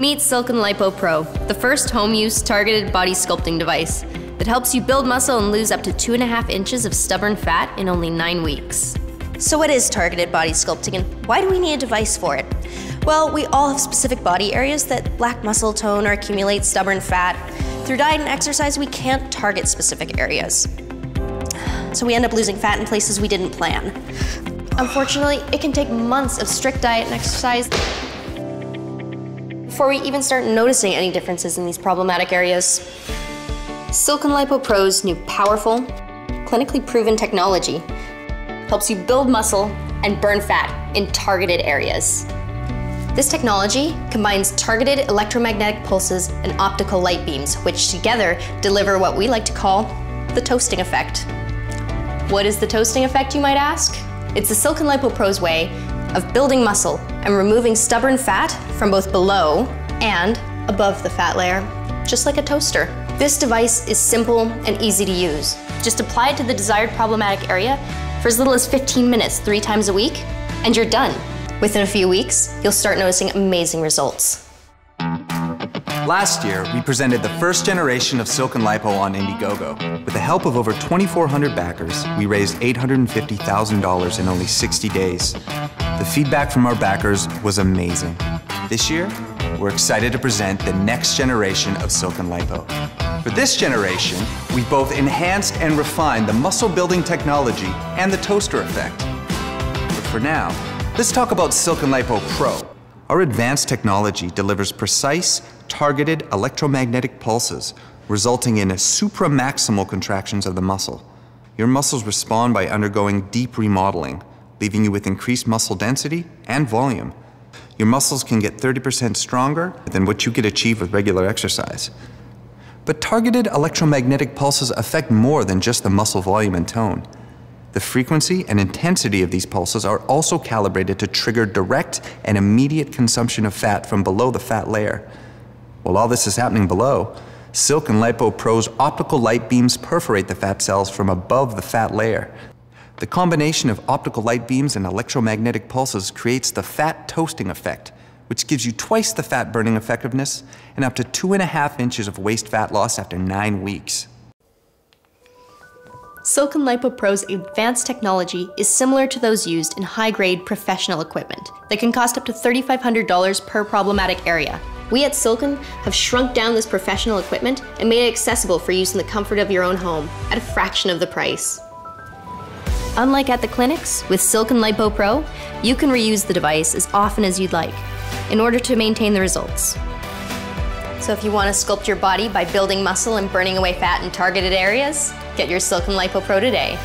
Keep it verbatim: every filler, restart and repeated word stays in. Meet Silk'n Lipo Pro, the first home-use targeted body sculpting device that helps you build muscle and lose up to two and a half inches of stubborn fat in only nine weeks. So what is targeted body sculpting and why do we need a device for it? Well, we all have specific body areas that lack muscle tone or accumulate stubborn fat. Through diet and exercise, we can't target specific areas. So we end up losing fat in places we didn't plan. Unfortunately, it can take months of strict diet and exercise before we even start noticing any differences in these problematic areas. Silk'n Lipo Pro's new powerful, clinically proven technology helps you build muscle and burn fat in targeted areas. This technology combines targeted electromagnetic pulses and optical light beams, which together deliver what we like to call the toasting effect. What is the toasting effect, you might ask? It's the Silk'n Lipo Pro's way of building muscle and removing stubborn fat from both below and above the fat layer, just like a toaster. This device is simple and easy to use. Just apply it to the desired problematic area for as little as fifteen minutes, three times a week, and you're done. Within a few weeks, you'll start noticing amazing results. Last year, we presented the first generation of Silk'n Lipo on Indiegogo. With the help of over twenty-four hundred backers, we raised eight hundred fifty thousand dollars in only sixty days. The feedback from our backers was amazing. This year, we're excited to present the next generation of Silk'n Lipo. For this generation, we both enhanced and refined the muscle-building technology and the toaster effect. But for now, let's talk about Silk'n Lipo Pro. Our advanced technology delivers precise, targeted electromagnetic pulses, resulting in a supramaximal contractions of the muscle. Your muscles respond by undergoing deep remodeling, leaving you with increased muscle density and volume. Your muscles can get thirty percent stronger than what you could achieve with regular exercise. But targeted electromagnetic pulses affect more than just the muscle volume and tone. The frequency and intensity of these pulses are also calibrated to trigger direct and immediate consumption of fat from below the fat layer. While all this is happening below, Silk'n Lipo Pro's optical light beams perforate the fat cells from above the fat layer. The combination of optical light beams and electromagnetic pulses creates the fat toasting effect, which gives you twice the fat burning effectiveness and up to two and a half inches of waist fat loss after nine weeks. Silk'n Lipo Pro's advanced technology is similar to those used in high-grade professional equipment that can cost up to thirty-five hundred dollars per problematic area. We at Silk'n have shrunk down this professional equipment and made it accessible for use in the comfort of your own home at a fraction of the price. Unlike at the clinics, with Silk'n Lipo Pro, you can reuse the device as often as you'd like in order to maintain the results. So if you want to sculpt your body by building muscle and burning away fat in targeted areas, get your Silk'n Lipo Pro today.